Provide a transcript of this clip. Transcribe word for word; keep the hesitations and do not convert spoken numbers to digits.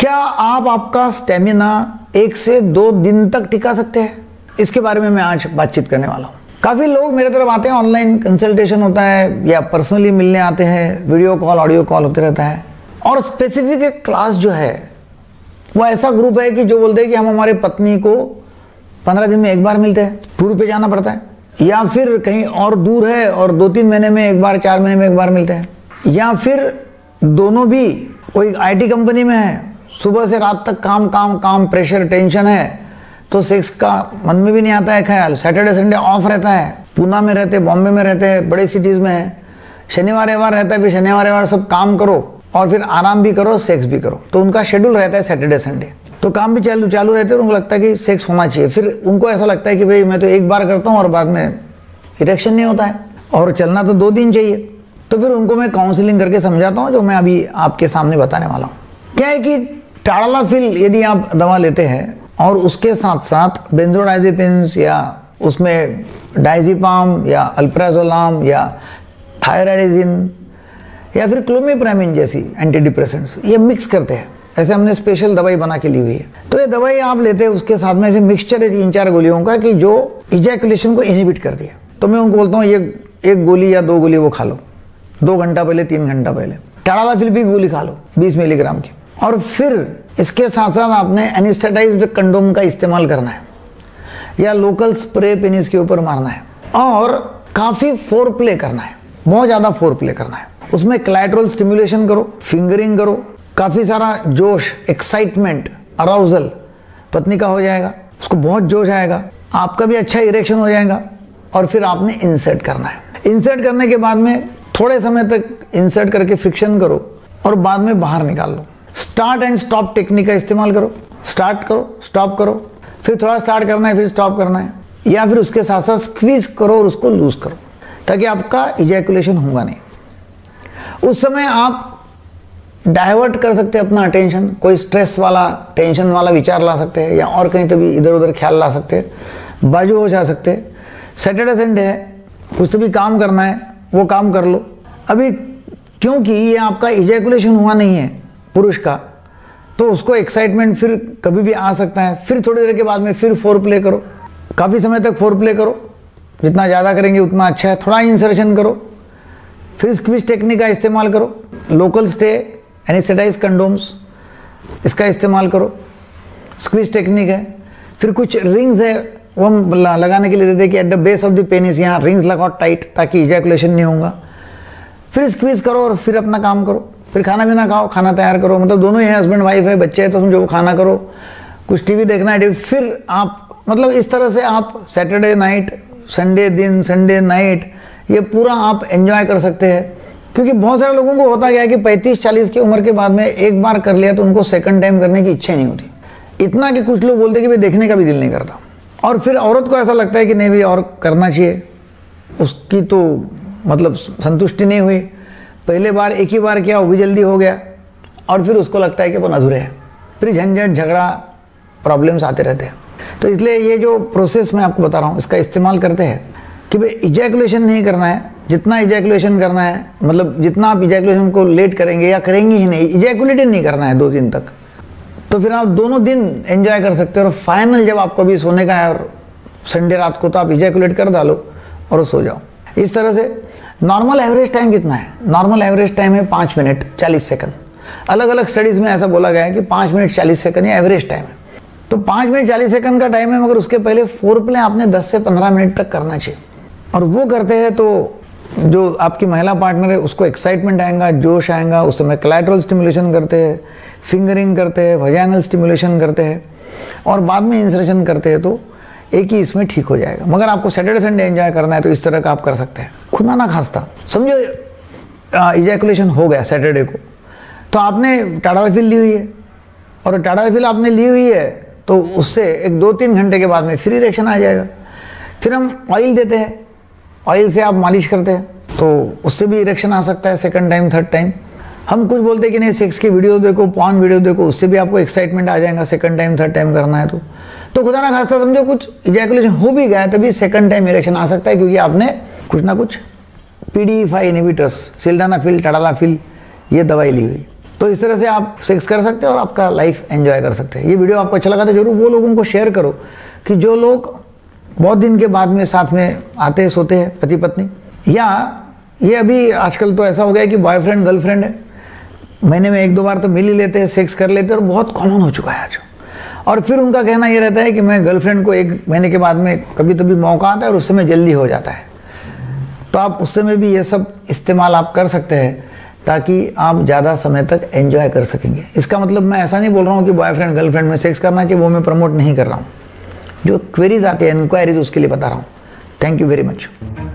क्या आप आपका स्टेमिना एक से दो दिन तक टिका सकते हैं? इसके बारे में मैं आज बातचीत करने वाला हूँ। काफ़ी लोग मेरे तरफ आते हैं, ऑनलाइन कंसल्टेशन होता है या पर्सनली मिलने आते हैं, वीडियो कॉल ऑडियो कॉल होते रहता है। और स्पेसिफिक एक क्लास जो है वो ऐसा ग्रुप है कि जो बोलते हैं कि हम हमारे पत्नी को पंद्रह दिन में एक बार मिलते हैं, टूर पे जाना पड़ता है, या फिर कहीं और दूर है और दो तीन महीने में एक बार, चार महीने में एक बार मिलते हैं, या फिर दोनों भी कोई आई टी कंपनी में है, सुबह से रात तक काम काम काम, प्रेशर टेंशन है तो सेक्स का मन में भी नहीं आता है ख्याल। सैटरडे संडे ऑफ रहता है, पूना में रहते हैं, बॉम्बे में रहते हैं, बड़े सिटीज़ में है, शनिवार रविवार रहता है, फिर शनिवार रविवार सब काम करो और फिर आराम भी करो, सेक्स भी करो, तो उनका शेड्यूल रहता है सैटरडे संडे, तो काम भी चालू चालू रहते हैं और उनको लगता है कि सेक्स होना चाहिए। फिर उनको ऐसा लगता है कि भाई मैं तो एक बार करता हूँ और बाद में इरेक्शन नहीं होता है और चलना तो दो दिन चाहिए। तो फिर उनको मैं काउंसलिंग करके समझाता हूँ, जो मैं अभी आपके सामने बताने वाला हूँ। क्या है कि टाडालाफिल यदि आप दवा लेते हैं और उसके साथ साथ बेंजोडाइजेपिन्स या उसमें डायज़ेपाम या अल्प्राजोलाम या थायराइडिजिन या फिर क्लोमिप्रामिन जैसी एंटी डिप्रेसेंट्स, ये मिक्स करते हैं। ऐसे हमने स्पेशल दवाई बना के ली हुई है, तो ये दवाई आप लेते हैं, उसके साथ में ऐसे मिक्सचर है तीन चार गोलियों का कि जो इजैकुलेशन को इनहिबिट करती है। तो मैं उनको बोलता हूँ ये एक गोली या दो गोली वो खा लो, दो घंटा पहले तीन घंटा पहले टाडालाफिल भी गोली खा लो बीस मिलीग्राम की, और फिर इसके साथ साथ आपने एनेस्थेटाइज्ड कंडोम का इस्तेमाल करना है या लोकल स्प्रे पेनिस के ऊपर मारना है और काफ़ी फोर प्ले करना है, बहुत ज़्यादा फोर प्ले करना है। उसमें कोलैटरल स्टिमुलेशन करो, फिंगरिंग करो, काफ़ी सारा जोश, एक्साइटमेंट, अराउजल पत्नी का हो जाएगा, उसको बहुत जोश आएगा, आपका भी अच्छा इरेक्शन हो जाएगा। और फिर आपने इंसर्ट करना है, इंसर्ट करने के बाद में थोड़े समय तक इंसर्ट करके फ्रिक्शन करो और बाद में बाहर निकाल लो। स्टार्ट एंड स्टॉप टेक्निक का इस्तेमाल करो, स्टार्ट करो स्टॉप करो, फिर थोड़ा स्टार्ट करना है फिर स्टॉप करना है, या फिर उसके साथ साथ स्क्वीज करो और उसको लूज करो ताकि आपका इजैकुलेशन होगा नहीं। उस समय आप डाइवर्ट कर सकते हैं अपना अटेंशन, कोई स्ट्रेस वाला टेंशन वाला विचार ला सकते हैं या और कहीं तभी इधर उधर ख्याल ला सकते हैं, बाजू हो जा सकते हैं। सैटरडे संडे है, कुछ तो भी काम करना है, वो काम कर लो अभी, क्योंकि ये आपका इजैकुलेशन हुआ नहीं है पुरुष का, तो उसको एक्साइटमेंट फिर कभी भी आ सकता है। फिर थोड़ी देर के बाद में फिर फोर प्ले करो, काफ़ी समय तक फोर प्ले करो, जितना ज़्यादा करेंगे उतना अच्छा है। थोड़ा इंसर्शन करो, फिर स्क्विज टेक्निक का इस्तेमाल करो, लोकल स्टे, एनेस्थेटाइज कंडोम्स, इसका इस्तेमाल करो, स्क्विज टेक्निक है। फिर कुछ रिंग्स है वो हम लगाने के लिए देते हैं कि at the base of the penis, यहाँ रिंग्स लगाओ टाइट ताकि इजैकुलेशन नहीं होगा। फिर स्क्वीज करो और फिर अपना काम करो, फिर खाना भी ना खाओ, खाना तैयार करो, मतलब दोनों ही हैं, हस्बैंड वाइफ है, बच्चे हैं, तो तुम जो खाना करो, कुछ टीवी देखना है टीवी। फिर आप मतलब इस तरह से आप सैटरडे नाइट, संडे दिन, संडे नाइट, ये पूरा आप एंजॉय कर सकते हैं। क्योंकि बहुत सारे लोगों को होता गया है कि पैंतीस चालीस की उम्र के बाद में एक बार कर लिया तो उनको सेकंड टाइम करने की इच्छा नहीं होती, इतना कि कुछ लोग बोलते कि भाई देखने का भी दिल नहीं करता। और फिर औरत को ऐसा लगता है कि नहीं भाई और करना चाहिए, उसकी तो मतलब संतुष्टि नहीं हुई, पहले बार एक ही बार किया वो भी जल्दी हो गया, और फिर उसको लगता है कि अपन अधूरे हैं, फिर झंझट झगड़ा प्रॉब्लम्स आते रहते हैं। तो इसलिए ये जो प्रोसेस मैं आपको बता रहा हूँ इसका इस्तेमाल करते हैं कि भाई इजैकुलेशन नहीं करना है, जितना इजैकुलेशन करना है मतलब जितना आप इजैकुलेशन को लेट करेंगे या करेंगे ही नहीं, इजैकुलेट नहीं करना है दो दिन तक, तो फिर आप दोनों दिन एंजॉय कर सकते हो। और फाइनल जब आपको अभी सोने का है और संडे रात को, तो आप इजैकुलेट कर डालो और सो जाओ। इस तरह से नॉर्मल एवरेज टाइम कितना है? नॉर्मल एवरेज टाइम है पाँच मिनट चालीस सेकंड, अलग अलग स्टडीज़ में ऐसा बोला गया है कि पाँच मिनट चालीस सेकंड ये एवरेज टाइम है। तो पाँच मिनट चालीस सेकंड का टाइम है, मगर उसके पहले फोर प्ले आपने दस से पंद्रह मिनट तक करना चाहिए। और वो करते हैं तो जो आपकी महिला पार्टनर है उसको एक्साइटमेंट आएगा, जोश आएगा। उस समय कोलैटरल स्टिमुलेशन करते हैं, फिंगरिंग करते हैं, वजाइनल स्टिमुलेशन करते हैं और बाद में इंसर्शन करते हैं, तो एक ही इसमें ठीक हो जाएगा। मगर आपको सैटरडे संडे एंजॉय करना है तो इस तरह का आप कर सकते हैं। खुदा ना खास्ता समझो इजैकुलेशन हो गया सैटरडे को, तो आपने टाडालाफिल ली हुई है और टाडालाफिल आपने ली हुई है तो उससे एक दो तीन घंटे के बाद में फिर इरेक्शन आ जाएगा। फिर हम ऑयल देते हैं, ऑयल से आप मालिश करते हैं तो उससे भी इरेक्शन आ सकता है सेकेंड टाइम, थर्ड टाइम। हम कुछ बोलते हैं कि नहीं सेक्स की वीडियो देखो, पॉर्न वीडियो देखो, उससे भी आपको एक्साइटमेंट आ जाएगा सेकंड टाइम थर्ड टाइम करना है तो। तो खुदा ना खास्ता समझो कुछ इजैकुलेशन हो भी गया तभी सेकंड टाइम इरेक्शन आ सकता है, क्योंकि आपने कुछ ना कुछ P D E five inhibitors, sildenafil, tadalafil ये दवाई ली हुई। तो इस तरह से आप सेक्स कर सकते हैं और आपका लाइफ एंजॉय कर सकते हैं। ये वीडियो आपको अच्छा लगा तो जरूर वो लोगों को शेयर करो कि जो लोग बहुत दिन के बाद में साथ में आते हैं, सोते हैं पति पत्नी, या ये अभी आजकल तो ऐसा हो गया है कि बॉयफ्रेंड गर्लफ्रेंड है, महीने में एक दो बार तो मिल ही लेते हैं, सेक्स कर लेते हैं और बहुत कॉमन हो चुका है आज। और फिर उनका कहना ये रहता है कि मैं गर्लफ्रेंड को एक महीने के बाद में कभी तभी मौका आता है और उस समय जल्दी हो जाता है। तो आप उस समय भी ये सब इस्तेमाल आप कर सकते हैं ताकि आप ज़्यादा समय तक एंजॉय कर सकेंगे। इसका मतलब मैं ऐसा नहीं बोल रहा हूँ कि बॉयफ्रेंड गर्लफ्रेंड में सेक्स करना चाहिए, वो मैं प्रमोट नहीं कर रहा हूँ। जो क्वेरीज आती है, इंक्वायरीज, उसके लिए बता रहा हूँ। Thank you very much.